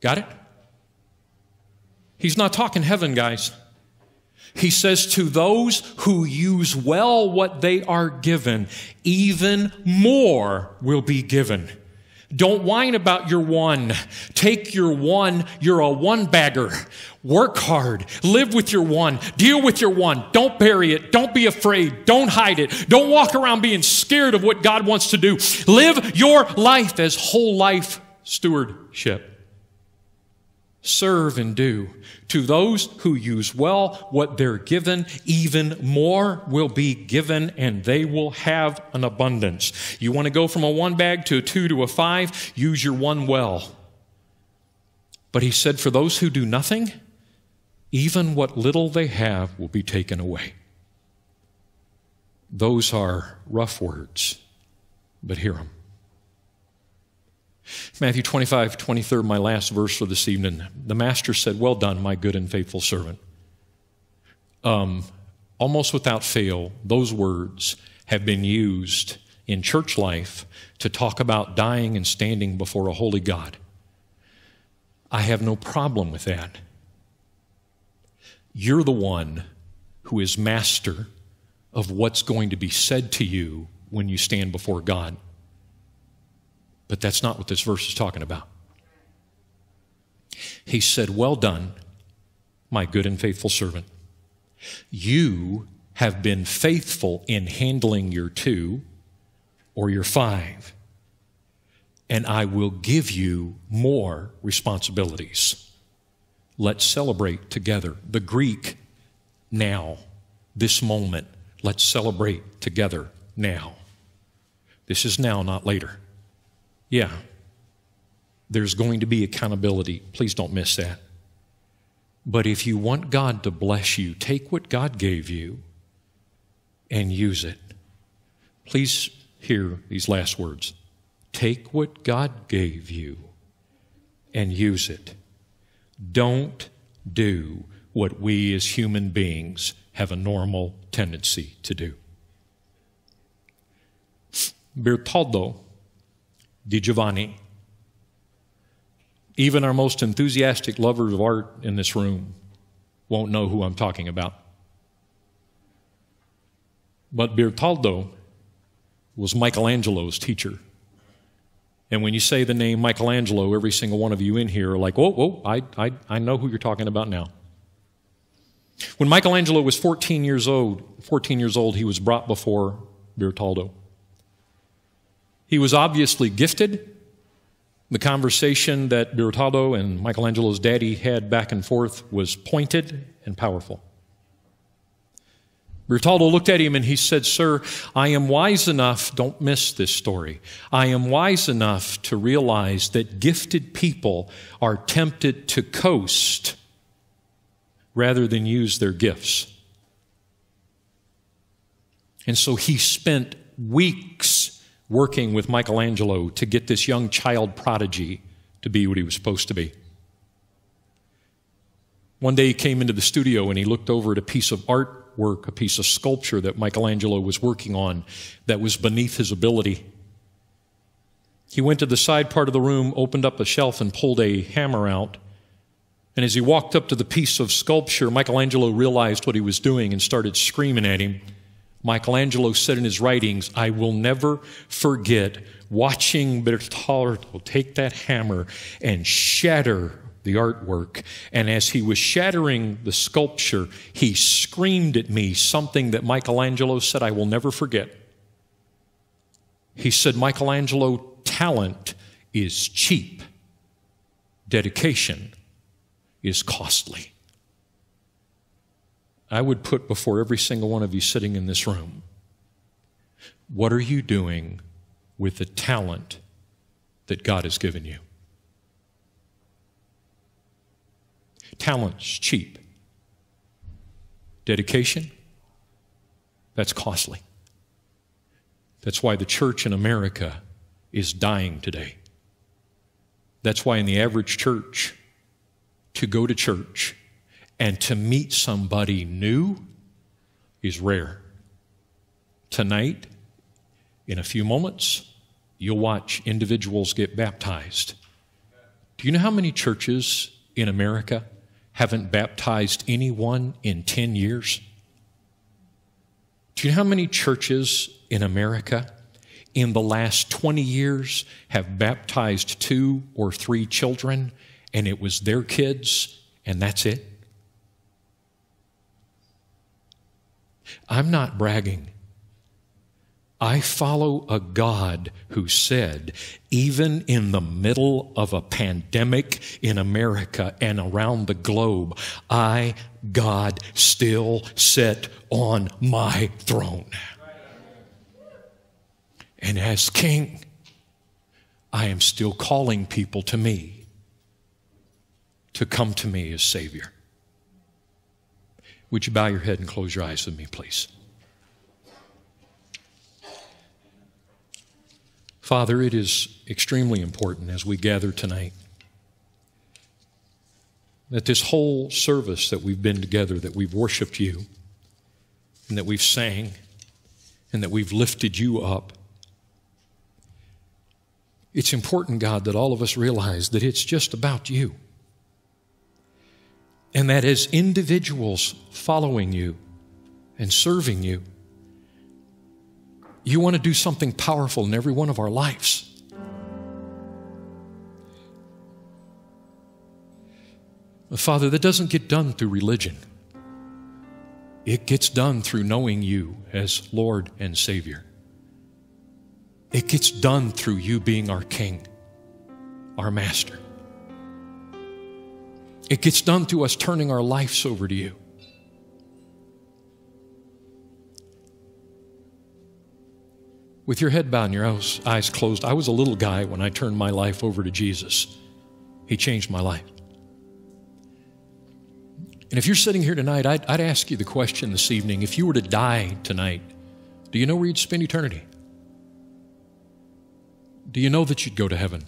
Got it? He's not talking heaven, guys. He says to those who use well what they are given, even more will be given. Don't whine about your 1. Take your 1. You're a 1-bagger. Work hard. Live with your 1. Deal with your 1. Don't bury it. Don't be afraid. Don't hide it. Don't walk around being scared of what God wants to do. Live your life as whole life stewardship. Serve and do. To those who use well what they're given, even more will be given, and they will have an abundance. You want to go from a 1 bag to a 2 to a 5, use your 1 well. But he said, for those who do nothing, even what little they have will be taken away. Those are rough words, but hear them. Matthew 25, 23, my last verse for this evening. The master said, well done, my good and faithful servant. Almost without fail, those words have been used in church life to talk about dying and standing before a holy God. I have no problem with that. You're the one who is master of what's going to be said to you when you stand before God. But that's not what this verse is talking about. He said, well done, my good and faithful servant. You have been faithful in handling your 2 or your 5, and I will give you more responsibilities. Let's celebrate together. The Greek, now, this moment. Let's celebrate together now. This is now, not later. Yeah, there's going to be accountability. Please don't miss that. But if you want God to bless you, take what God gave you and use it. Please hear these last words. Take what God gave you and use it. Don't do what we as human beings have a normal tendency to do. Bertoldo di Giovanni, even our most enthusiastic lovers of art in this room won't know who I'm talking about. But Bertoldo was Michelangelo's teacher. And when you say the name Michelangelo, every single one of you in here are like, whoa, whoa, I know who you're talking about now. When Michelangelo was 14 years old, he was brought before Bertoldo. He was obviously gifted. The conversation that Bertoldo and Michelangelo's daddy had back and forth was pointed and powerful. Bertoldo looked at him and he said, "Sir, I am wise enough," don't miss this story, "I am wise enough to realize that gifted people are tempted to coast rather than use their gifts." And so he spent weeks working with Michelangelo to get this young child prodigy to be what he was supposed to be. One day he came into the studio and he looked over at a piece of artwork, a piece of sculpture that Michelangelo was working on that was beneath his ability. He went to the side part of the room, opened up a shelf, and pulled a hammer out. And as he walked up to the piece of sculpture, Michelangelo realized what he was doing and started screaming at him. Michelangelo said in his writings, "I will never forget watching Bertoldo take that hammer and shatter the artwork. And as he was shattering the sculpture, he screamed at me something that Michelangelo said I will never forget. He said, 'Michelangelo, talent is cheap. Dedication is costly.'" I would put before every single one of you sitting in this room, what are you doing with the talent that God has given you? Talent's cheap. Dedication, that's costly. That's why the church in America is dying today. That's why in the average church, to go to church and to meet somebody new is rare. Tonight, in a few moments, you'll watch individuals get baptized. Do you know how many churches in America haven't baptized anyone in 10 years? Do you know how many churches in America in the last 20 years have baptized 2 or 3 children, and it was their kids, and that's it? I'm not bragging. I follow a God who said, even in the middle of a pandemic in America and around the globe, I, God, still sit on my throne. And as King, I am still calling people to me to come to me as Savior. Would you bow your head and close your eyes with me, please? Father, it is extremely important as we gather tonight that this whole service that we've been together, that we've worshiped you, and that we've sang, and that we've lifted you up, it's important, God, that all of us realize that it's just about you. And that as individuals following you and serving you, you want to do something powerful in every one of our lives. But Father, that doesn't get done through religion. It gets done through knowing you as Lord and Savior. It gets done through you being our King, our Master. It gets done through us turning our lives over to you. With your head bowed and your eyes closed, I was a little guy when I turned my life over to Jesus. He changed my life. And if you're sitting here tonight, I'd ask you the question this evening, if you were to die tonight, do you know where you'd spend eternity? do you know that you'd go to heaven?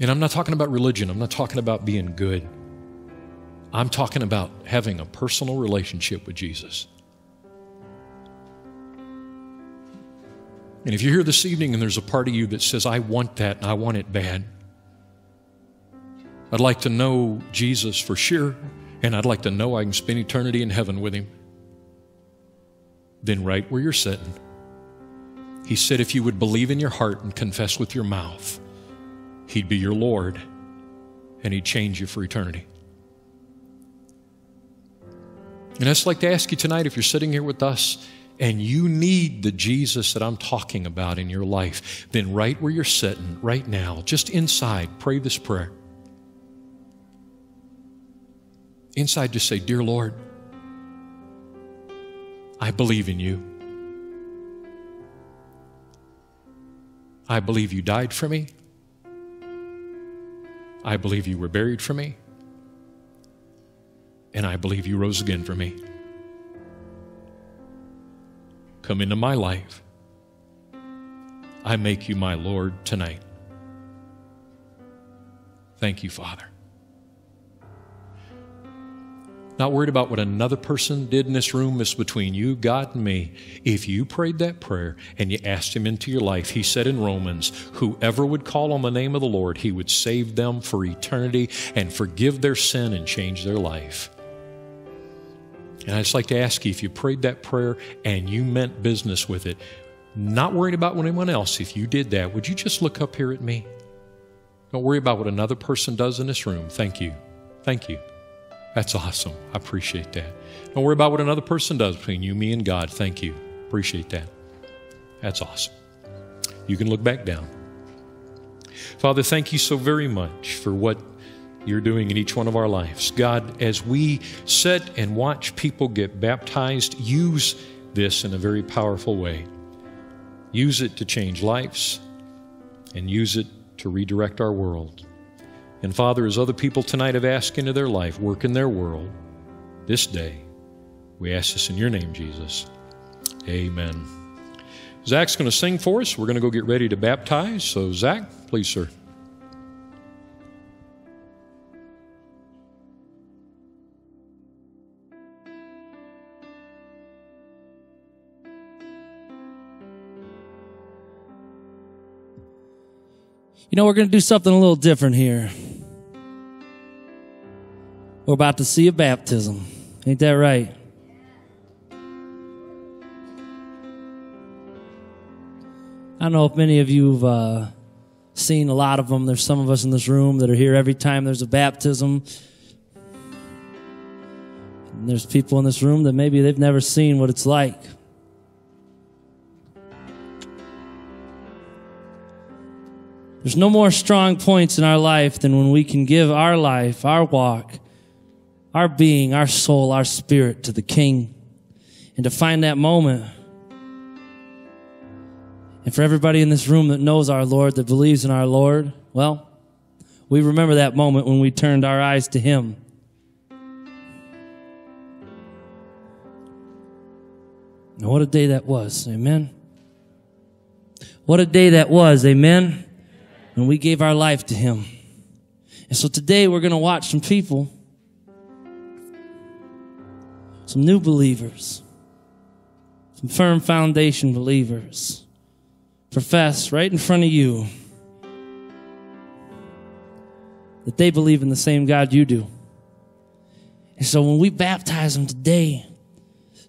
And I'm not talking about religion. I'm not talking about being good. I'm talking about having a personal relationship with Jesus. And if you're here this evening and there's a part of you that says, I want that and I want it bad, I'd like to know Jesus for sure, and I'd like to know I can spend eternity in heaven with him, then right where you're sitting, he said if you would believe in your heart and confess with your mouth, he'd be your Lord and he'd change you for eternity. And I'd just like to ask you tonight, if you're sitting here with us and you need the Jesus that I'm talking about in your life, then right where you're sitting right now, just inside, pray this prayer. Inside, just say, Dear Lord, I believe in you. I believe you died for me. I believe you were buried for me. And I believe you rose again for me. Come into my life. I make you my Lord tonight. Thank you, Father. Not worried about what another person did in this room. It's between you, God, and me. If you prayed that prayer and you asked him into your life, he said in Romans, whoever would call on the name of the Lord, he would save them for eternity and forgive their sin and change their life. And I'd just like to ask you, if you prayed that prayer and you meant business with it, not worried about anyone else, if you did that, would you just look up here at me? Don't worry about what another person does in this room. Thank you. Thank you. That's awesome. I appreciate that. Don't worry about what another person does between you, me, and God. Thank you. Appreciate that. That's awesome. You can look back down. Father, thank you so very much for what you're doing in each one of our lives. God, as we sit and watch people get baptized, use this in a very powerful way. Use it to change lives and use it to redirect our world. And Father, as other people tonight have asked into their life, work in their world this day, we ask this in your name, Jesus. Amen. Zach's going to sing for us. We're going to go get ready to baptize. So Zach, please, sir. You know, we're going to do something a little different here. We're about to see a baptism. Ain't that right? I don't know if many of you have seen a lot of them. There's some of us in this room that are here every time there's a baptism. And there's people in this room that maybe they've never seen what it's like. There's no more strong points in our life than when we can give our life, our walk, our being, our soul, our spirit to the King and to find that moment. And for everybody in this room that knows our Lord, that believes in our Lord, well, we remember that moment when we turned our eyes to him. And what a day that was, amen? What a day that was, amen? And we gave our life to him. And so today we're going to watch some people, some new believers, some firm foundation believers, profess right in front of you that they believe in the same God you do. And so when we baptize them today,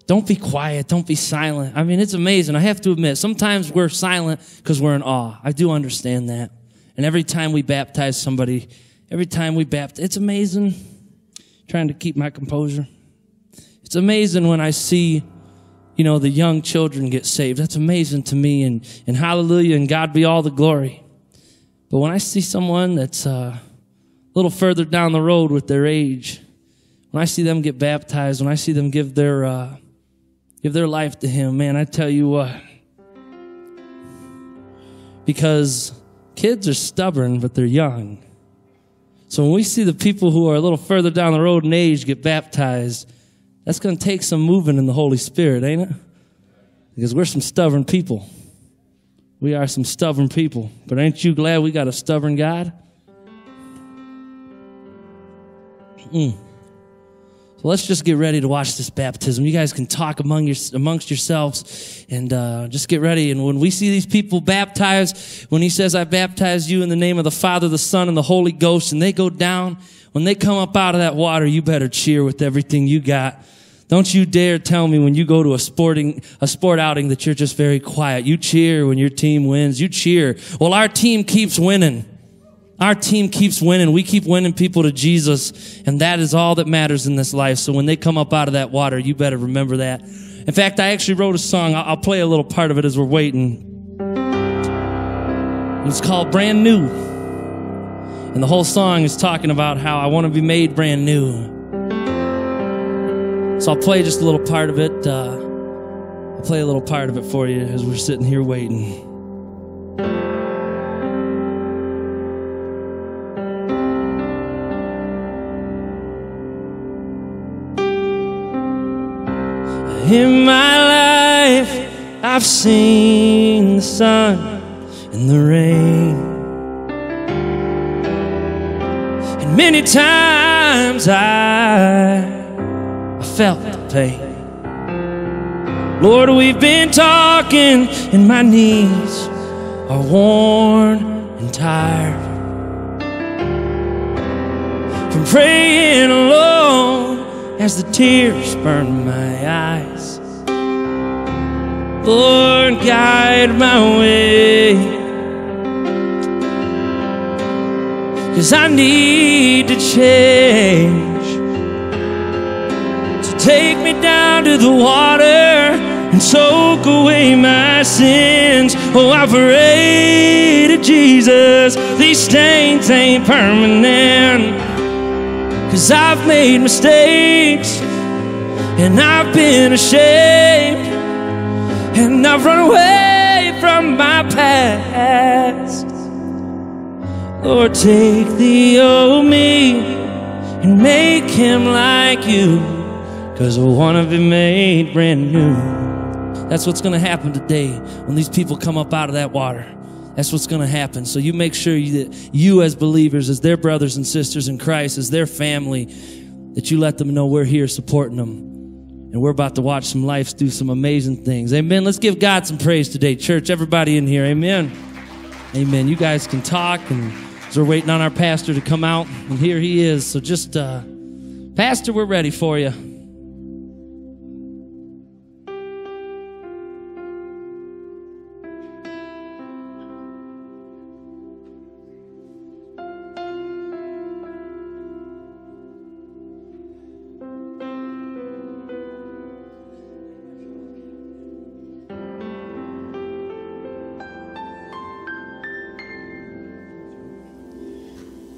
don't be quiet. Don't be silent. I mean, it's amazing. I have to admit, sometimes we're silent because we're in awe. I do understand that. And every time we baptize somebody, it's amazing. Trying to keep my composure. It's amazing when I see, you know, the young children get saved. That's amazing to me, and hallelujah, and God be all the glory. But when I see someone that's a little further down the road with their age, when I see them get baptized, when I see them give their life to him, man, I tell you what. Because kids are stubborn, but they're young. So when we see the people who are a little further down the road in age get baptized, that's going to take some moving in the Holy Spirit, ain't it? Because we're some stubborn people. We are some stubborn people, but ain't you glad we got a stubborn God? So let's just get ready to watch this baptism. You guys can talk amongst yourselves and just get ready. And when we see these people baptized, when he says, I baptize you in the name of the Father, the Son, and the Holy Ghost, and they go down, when they come up out of that water, you better cheer with everything you got. Don't you dare tell me when you go to a sport outing that you're just very quiet. You cheer when your team wins. You cheer. Well, our team keeps winning. Our team keeps winning. We keep winning people to Jesus, and that is all that matters in this life. So when they come up out of that water, you better remember that. In fact, I actually wrote a song. I'll play a little part of it as we're waiting. It's called Brand New. And the whole song is talking about how I want to be made brand new. So I'll play just a little part of it. I'll play a little part of it for you as we're sitting here waiting. In my life, I've seen the sun and the rain, and many times I felt the pain. Lord, we've been talking, and my knees are worn and tired from praying alone. As the tears burn my eyes, Lord, guide my way, 'cause I need to change. So take me down to the water and soak away my sins. Oh, I pray to Jesus, these stains ain't permanent. 'Cause I've made mistakes, and I've been ashamed, and I've run away from my past. Lord, take the old me and make him like you, 'cause I wanna be made brand new. That's what's gonna happen today when these people come up out of that water. That's what's going to happen. So you make sure that you as believers, as their brothers and sisters in Christ, as their family, that you let them know we're here supporting them. And we're about to watch some lives do some amazing things. Amen. Let's give God some praise today, church. Everybody in here, amen. Amen. You guys can talk. And as we're waiting on our pastor to come out, and here he is. So just, pastor, we're ready for you.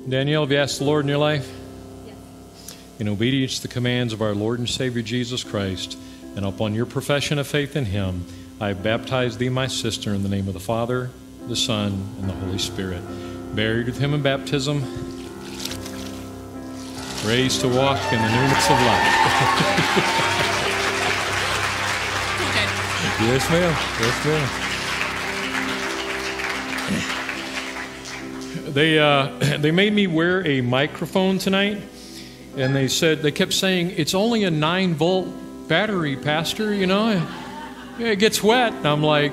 Danielle, have you asked the Lord in your life? Yes. In obedience to the commands of our Lord and Savior Jesus Christ, and upon your profession of faith in him, I baptize thee, my sister, in the name of the Father, the Son, and the Holy Spirit. Buried with him in baptism, raised to walk in the newness of life. Okay. Yes, ma'am. Yes, ma'am. They made me wear a microphone tonight, and they kept saying it's only a 9-volt battery, pastor, you know, it gets wet. And I'm like,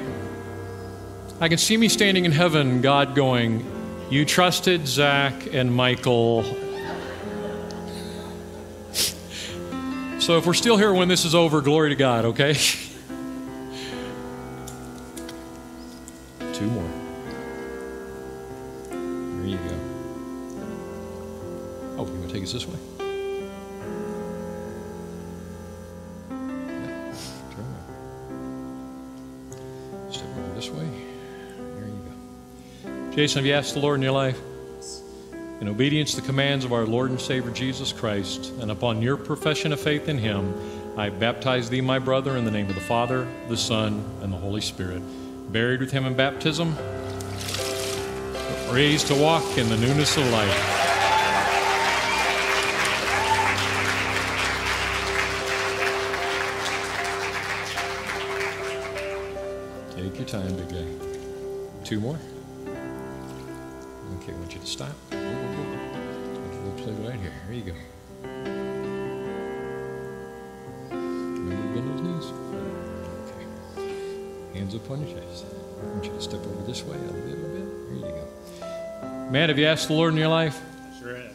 I can see me standing in heaven, God going, you trusted Zach and Michael. So if we're still here when this is over, glory to God, okay? Two more. There you go. Oh, you're going to take us this way? Yeah. Turn around. Step over this way. There you go. Jason, have you asked the Lord in your life? In obedience to the commands of our Lord and Savior Jesus Christ, and upon your profession of faith in him, I baptize thee, my brother, in the name of the Father, the Son, and the Holy Spirit. Buried with him in baptism, raised to walk in the newness of life. Take your time, big guy. Two more. Okay, I want you to stop. Go, go, go. We'll play right here. There you go. Remember to bend those knees. Okay. Hands up on your chest. I want you to step over this way a little bit. There you go. Matt, have you asked the Lord in your life? Sure have.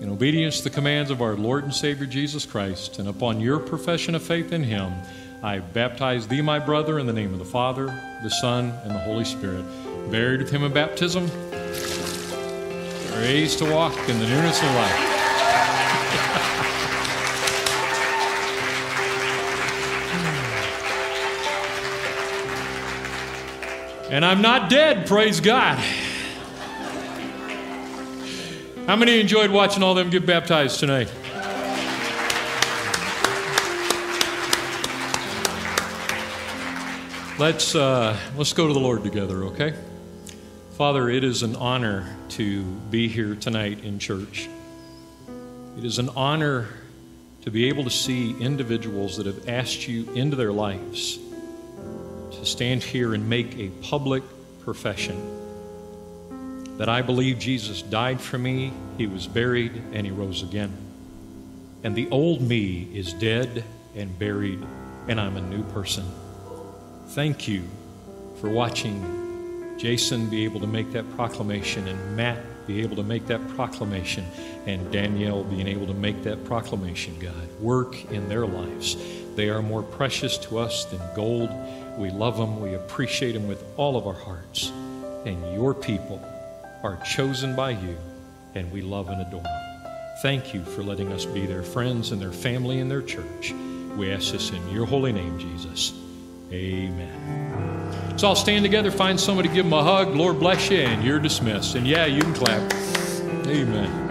In obedience to the commands of our Lord and Savior Jesus Christ, and upon your profession of faith in Him, I baptize thee, my brother, in the name of the Father, the Son, and the Holy Spirit. Buried with Him in baptism, raised to walk in the newness of life. And I'm not dead, praise God. How many enjoyed watching all them get baptized tonight? Let's go to the Lord together, okay? Father, it is an honor to be here tonight in church. It is an honor to be able to see individuals that have asked you into their lives to stand here and make a public profession that I believe Jesus died for me, He was buried, and He rose again. And the old me is dead and buried, and I'm a new person. Thank you for watching Jason be able to make that proclamation, and Matt be able to make that proclamation, and Danielle being able to make that proclamation, God. Work in their lives. They are more precious to us than gold. We love them. We appreciate them with all of our hearts. And your people are chosen by you, and we love and adore them. Thank you for letting us be their friends and their family and their church. We ask this in your holy name, Jesus. Amen. Let's all stand together, find somebody, give them a hug. Lord bless you, and you're dismissed. And yeah, you can clap. Amen.